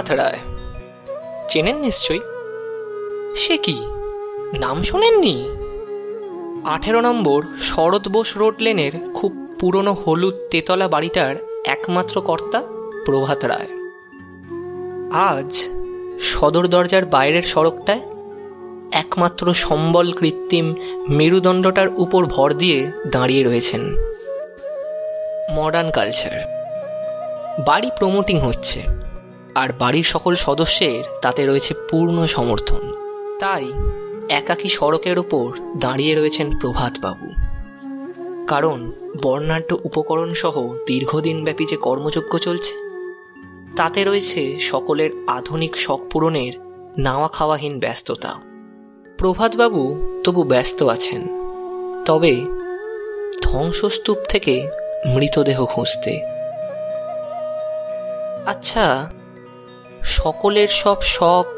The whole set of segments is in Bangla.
প্রভাত রায়। চেনেন নিশ্চয়ই। সে কি, নাম শোনেননি? 18 নম্বর শরদ বোস রোড লেনের খুব পুরনো হলুদ তেতলা বাড়িটার একমাত্র কর্তা প্রভাত রায়। আজ সদর দরজার বাইরের সড়কটায় একমাত্র সম্বল কৃত্রিম মেরুদণ্ডটার উপর ভর দিয়ে দাঁড়িয়ে রয়েছেন। মডার্ন কালচার, বাড়ি প্রমোটিং হচ্ছে আর বাড়ির সকল সদস্যের তাতে রয়েছে পূর্ণ সমর্থন। তাই একাকী সড়কের ওপর দাঁড়িয়ে রয়েছেন প্রভাতবাবু। কারণ বর্ণাঢ্য উপকরণ সহ দীর্ঘদিনব্যাপী যে কর্মযজ্ঞ চলছে তাতে রয়েছে সকলের আধুনিক শখ পূরণের নাওয়া খাওয়াহীন ব্যস্ততা। প্রভাতবাবু তবু ব্যস্ত আছেন, তবে ধ্বংসস্তূপ থেকে মৃতদেহ খুঁজতে। আচ্ছা, সকলের সব শখ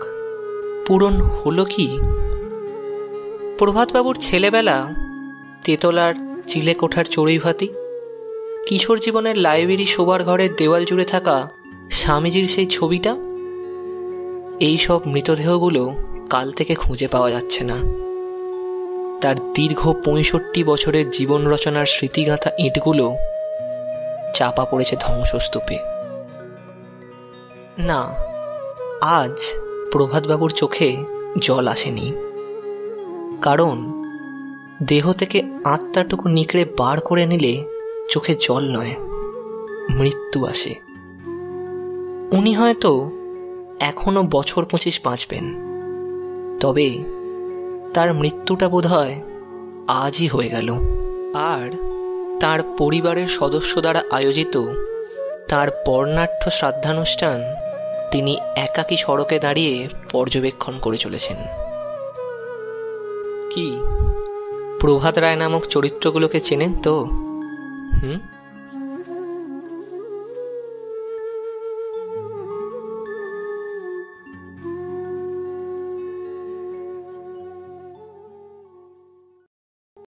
পূরণ হলো কি? প্রভাতবাবুর ছেলেবেলা তেতলার চিলেকোঠার চড়ুইভাতি, কিশোর জীবনের লাইব্রেরি শোবার ঘরের দেওয়াল জুড়ে থাকা স্বামীজির সেই ছবিটা, এই সব মৃতদেহগুলো কাল থেকে খুঁজে পাওয়া যাচ্ছে না। তার দীর্ঘ 65 বছরের জীবন রচনার স্মৃতিগাঁথা ইঁটগুলো চাপা পড়েছে ধ্বংসস্তূপে। না, আজ প্রভাতবাবুর চোখে জল আসেনি, কারণ দেহ থেকে আত্মাটুকু নিকড়ে বার করে নিলে চোখে জল নয়, মৃত্যু আসে। উনি হয়তো এখনো 25 বছর বাঁচবেন, তবে তার মৃত্যুটা বোধহয় আজই হয়ে গেল। আর তার পরিবারের সদস্য দ্বারা আয়োজিত তার বর্ণাঢ্য শ্রাদ্ধানুষ্ঠান তিনি একাকী সড়কে দাঁড়িয়ে পর্যবেক্ষণ করে চলেছেন। কি, প্রভাত রায় নামক চরিত্রগুলোকে চেনেন তো?